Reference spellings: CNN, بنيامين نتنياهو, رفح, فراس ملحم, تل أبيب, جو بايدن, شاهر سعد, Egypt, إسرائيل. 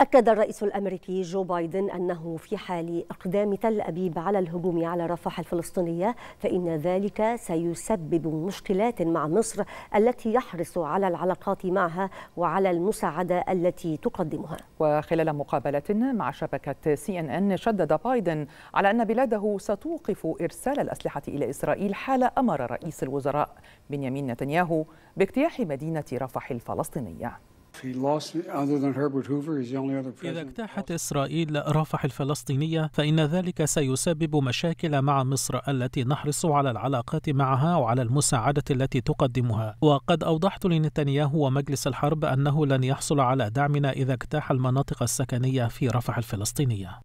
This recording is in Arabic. أكد الرئيس الأمريكي جو بايدن أنه في حال إقدام تل أبيب على الهجوم على رفح الفلسطينية فإن ذلك سيسبب مشكلات مع مصر التي يحرص على العلاقات معها وعلى المساعدة التي تقدمها. وخلال مقابلة مع شبكة CNN شدد بايدن على أن بلاده ستوقف إرسال الأسلحة إلى إسرائيل حال أمر رئيس الوزراء بنيامين نتنياهو باجتياح مدينة رفح الفلسطينية. إذا اجتاحت إسرائيل رفح الفلسطينية فإن ذلك سيسبب مشاكل مع مصر التي نحرص على العلاقات معها وعلى المساعدة التي تقدمها، وقد أوضحت لنتنياهو ومجلس الحرب أنه لن يحصل على دعمنا إذا اجتاح المناطق السكنية في رفح الفلسطينية.